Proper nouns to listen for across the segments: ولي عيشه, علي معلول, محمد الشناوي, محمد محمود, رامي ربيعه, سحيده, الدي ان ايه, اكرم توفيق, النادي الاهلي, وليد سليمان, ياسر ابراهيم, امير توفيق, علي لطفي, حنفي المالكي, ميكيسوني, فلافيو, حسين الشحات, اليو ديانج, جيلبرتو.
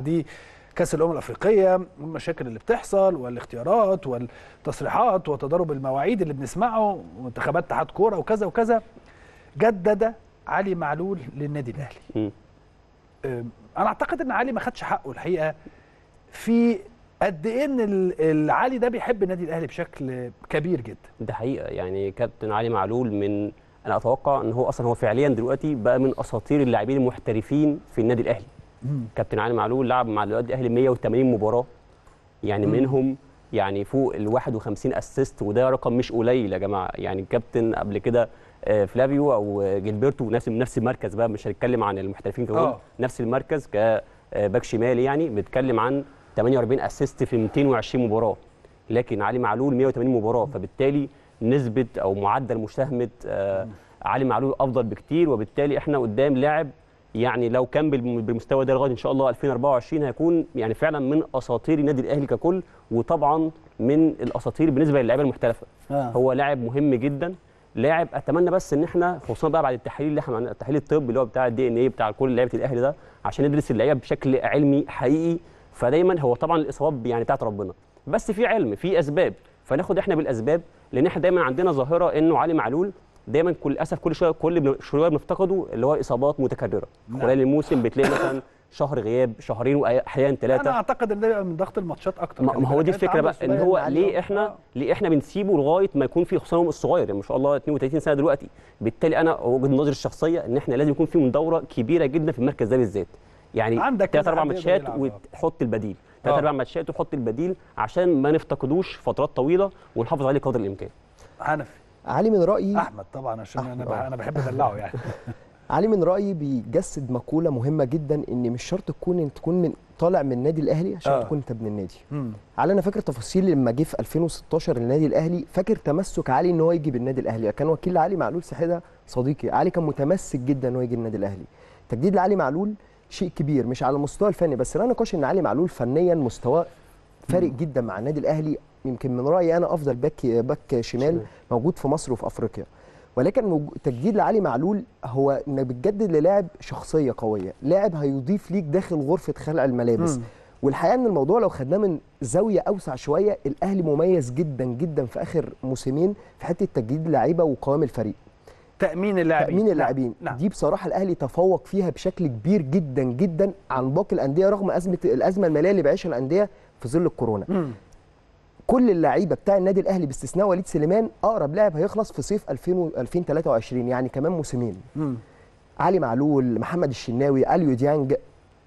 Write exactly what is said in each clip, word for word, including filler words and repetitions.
دي كاس الامم الافريقيه والمشاكل اللي بتحصل والاختيارات والتصريحات وتضارب المواعيد اللي بنسمعه ومنتخبات اتحاد كوره وكذا وكذا. جدد علي معلول للنادي الاهلي. انا اعتقد ان علي ما خدش حقه الحقيقه في قد ايه ان علي ده بيحب النادي الاهلي بشكل كبير جدا. ده حقيقه يعني كابتن علي معلول من انا اتوقع ان هو اصلا هو فعليا دلوقتي بقى من اساطير اللاعبين المحترفين في النادي الاهلي. كابتن علي معلول لعب مع النادي الاهلي مية وتمانين مباراه، يعني مم. منهم يعني فوق ال واحد وخمسين اسيست، وده رقم مش قليل يا جماعه. يعني الكابتن قبل كده فلافيو او جيلبرتو نفس نفس المركز، بقى مش هنتكلم عن المحترفين كلهم، نفس المركز كباك شمال، يعني بنتكلم عن تمانية واربعين اسيست في ميتين وعشرين مباراه، لكن علي معلول مية وتمانين مباراه، فبالتالي نسبه او معدل مساهمه علي معلول افضل بكتير، وبالتالي احنا قدام لاعب يعني لو كان بالمستوى ده لغايه ان شاء الله ألفين واربعة وعشرين هيكون يعني فعلا من اساطير النادي الاهلي ككل، وطبعا من الاساطير بالنسبه للاعيبه المحترفه. آه. هو لاعب مهم جدا، لاعب اتمنى بس ان احنا خصوصا بقى بعد التحليل اللي احنا التحليل الطبي اللي هو بتاع الدي ان ايه بتاع كل لعيبه الاهلي ده، عشان ندرس اللعيبه بشكل علمي حقيقي. فدايما هو طبعا الاصابات يعني بتاعت ربنا، بس في علم في اسباب، فناخد احنا بالاسباب، لان احنا دايما عندنا ظاهره انه علي معلول دايما كل للاسف كل شويه كل شويه بنفتقده اللي هو اصابات متكرره خلال الموسم، بتلاقي مثلا شهر غياب شهرين واحيانا ثلاثه. انا اعتقد ان ده بيبقى من ضغط الماتشات اكتر. ما هو دي الفكره بقى ان هو ليه احنا ليه احنا بنسيبه لغايه ما يكون في خصومه الصغير، يعني ما شاء الله اتنين وتلاتين سنه دلوقتي. بالتالي انا وجهه نظري الشخصيه ان احنا لازم يكون في مندوره كبيره جدا في المركز ده بالذات، يعني عندك ثلاث اربع ماتشات وتحط البديل، ثلاث اربع ماتشات وتحط البديل عشان ما نفتقدوش فترات طويله ونحافظ عليه قدر الامكان. حنفي علي من رايي احمد طبعا عشان انا أوه. انا بحب ادلعه يعني. علي من رايي بيجسد مقوله مهمه جدا، ان مش شرط تكون انت تكون من طالع من النادي الاهلي عشان أوه. تكون انت ابن النادي. مم. علي انا فاكر تفاصيل لما جه في ألفين وستاشر النادي الاهلي، فاكر تمسك علي ان هو يجي بالنادي الاهلي، كان وكيل علي معلول سحيده صديقي، علي كان متمسك جدا ان هو يجي النادي الاهلي. تجديد لعلي معلول شيء كبير مش على المستوى الفني بس، لا نقاش ان علي معلول فنيا مستواه فارق جدا مع النادي الاهلي، يمكن من رايي انا افضل باك باك شمال موجود في مصر وفي افريقيا. ولكن تجديد لعلي معلول هو انك بتجدد للاعب شخصيه قويه، لاعب هيضيف ليك داخل غرفه خلع الملابس. مم. والحقيقه ان الموضوع لو خدناه من زاويه اوسع شويه، الاهلي مميز جدا جدا في اخر موسمين في حته تجديد لعيبه وقوام الفريق، تامين اللاعبين تامين اللاعبين نعم. دي بصراحه الاهلي تفوق فيها بشكل كبير جدا جدا عن باقي الانديه رغم ازمه الازمه الماليه اللي بيعيشها الانديه في ظل الكورونا. مم. كل اللعيبه بتاع النادي الاهلي باستثناء وليد سليمان اقرب لاعب هيخلص في صيف ألفين وتلاتة وعشرين، يعني كمان موسمين. مم. علي معلول، محمد الشناوي، اليو ديانج،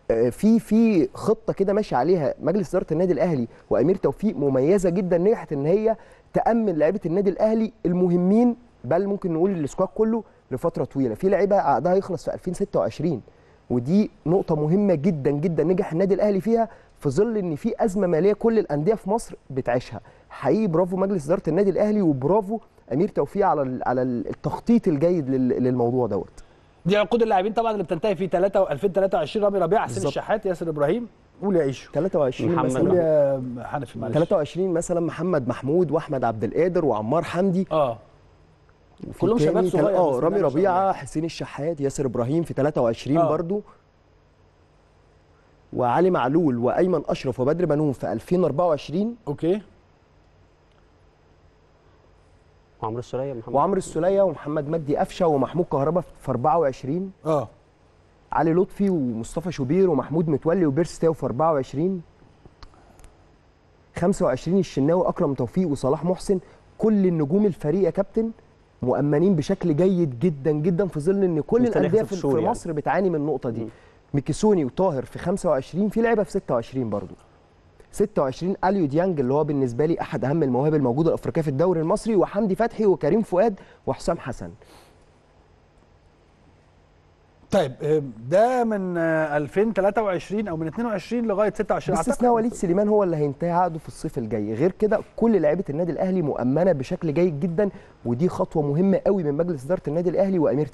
في في خطه كده ماشي عليها مجلس اداره النادي الاهلي وامير توفيق مميزه جدا، نجحت ان هي تامن لعيبه النادي الاهلي المهمين بل ممكن نقول السكواد كله لفتره طويله. في لعيبه عقدها يخلص في ألفين وستة وعشرين، ودي نقطه مهمه جدا جدا نجح النادي الاهلي فيها في ظل ان في ازمه ماليه كل الانديه في مصر بتعيشها. حقيقي برافو مجلس اداره النادي الاهلي، وبرافو امير توفيق على على التخطيط الجيد للموضوع دوت. دي عقود اللاعبين طبعا اللي بتنتهي في ألفين وتلاتة وعشرين، رامي ربيعه، حسين الشحات، ياسر ابراهيم، ولي عيشه. تلاتة وعشرين مثلا حنفي المالكي، تلاتة وعشرين مثلا محمد محمود واحمد عبد القادر وعمار حمدي، اه كلهم شباب صغير. اه رامي ربيعه، حسين الشحات، ياسر ابراهيم في تلاتة وعشرين آه. برضو، وعلي معلول وايمن اشرف وبدر بنون في ألفين واربعة وعشرين. اوكي. وعمرو السوليه محمد وعمرو السوليه ومحمد مجدي قفشه ومحمود كهربا في اربعة وعشرين. اه علي لطفي ومصطفى شوبير ومحمود متولي وبيرس تاو في اربعة وعشرين. خمسة وعشرين الشناوي، اكرم توفيق وصلاح محسن. كل النجوم الفريق يا كابتن مؤمنين بشكل جيد جدا جدا في ظل ان كل الانديه في, في يعني. مصر بتعاني من النقطه دي. م. ميكيسوني وطاهر في خمسة وعشرين، في لعبه في ستة وعشرين برضو. ستة وعشرين اليو ديانج اللي هو بالنسبه لي احد اهم المواهب الموجوده الافريقيه في الدوري المصري، وحمدي فتحي وكريم فؤاد وحسام حسن. طيب ده من ألفين وتلاتة وعشرين او من اتنين وعشرين لغايه ستة وعشرين، باستثناء وليد سليمان هو اللي هينتهي عقده في الصيف الجاي. غير كده كل لعيبه النادي الاهلي مؤمنه بشكل جيد جدا، ودي خطوه مهمه قوي من مجلس اداره النادي الاهلي وامير